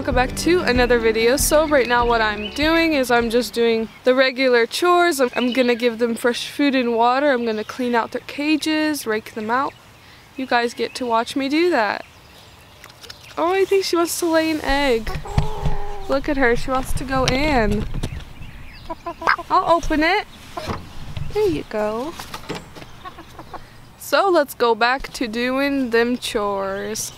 welcome back to another video. So right now what I'm doing is I'm just doing the regular chores. I'm gonna give them fresh food and water. I'm gonna clean out their cages, rake them out. You guys get to watch me do that. Oh, I think she wants to lay an egg. Look at her, she wants to go in. I'll open it. There you go. So let's go back to doing them chores.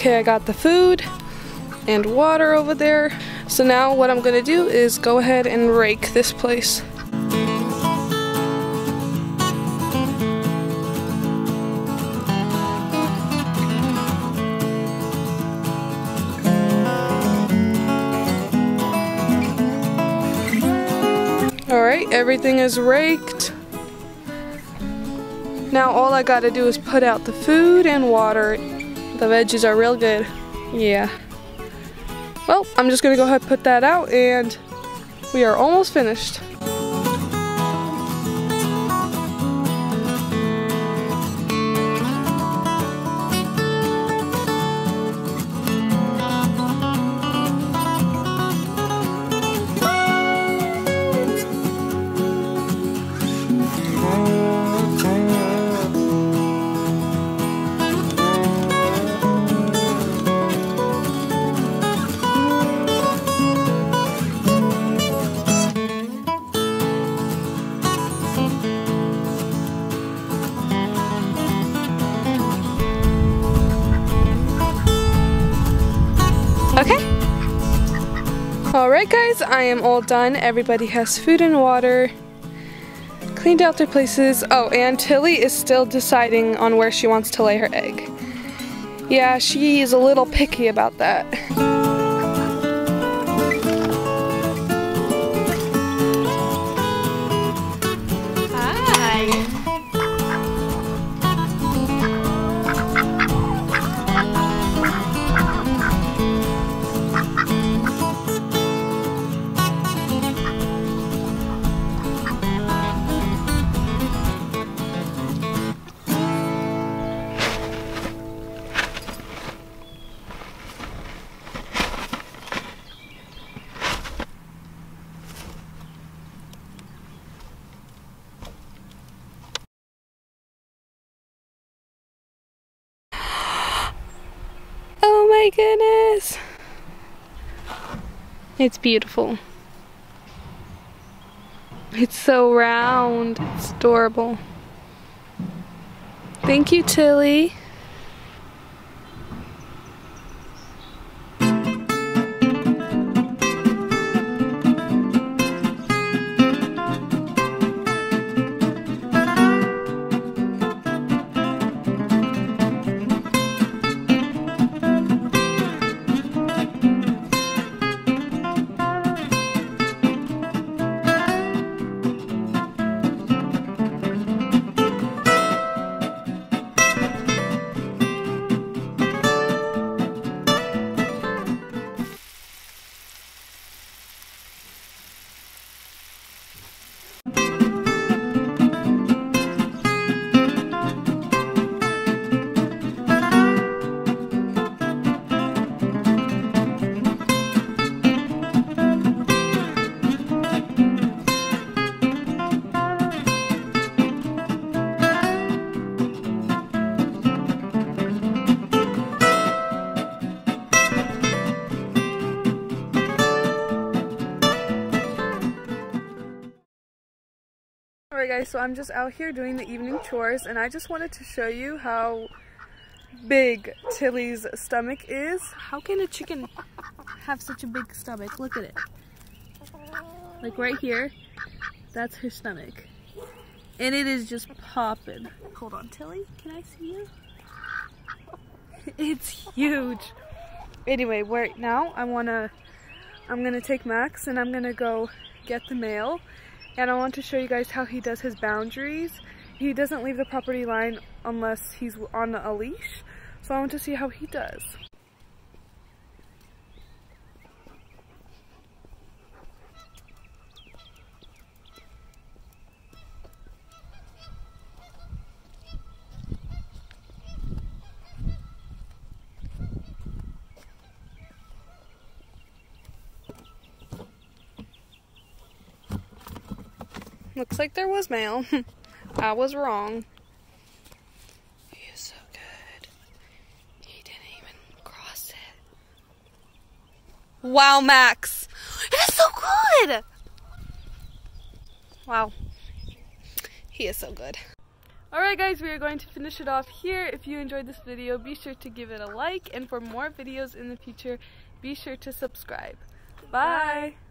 Okay, I got the food and water over there. So now what I'm gonna do is go ahead and rake this place. All right, everything is raked. Now all I gotta do is put out the food and water. The veggies are real good. Yeah. Well, I'm just gonna go ahead and put that out and we are almost finished. Alright guys, I am all done. Everybody has food and water, cleaned out their places. Oh, and Tilly is still deciding on where she wants to lay her egg. Yeah, she is a little picky about that. Hi. Oh my goodness, it's beautiful. It's so round, it's adorable. Thank you, Tilly. Alright guys, so I'm just out here doing the evening chores and I just wanted to show you how big Tilly's stomach is. How can a chicken have such a big stomach? Look at it. Like right here, that's her stomach. And it is just popping. Hold on, Tilly, can I see you? It's huge. Anyway, right now I'm gonna take Max and I'm gonna go get the mail, and I want to show you guys how he does his boundaries. He doesn't leave the property line unless he's on a leash, so I want to see how he does. Looks like there was mail. I was wrong. He is so good. He didn't even cross it. Wow, Max. It is so good. Wow. He is so good. Alright guys, we are going to finish it off here. If you enjoyed this video, be sure to give it a like. And for more videos in the future, be sure to subscribe. Bye. Bye.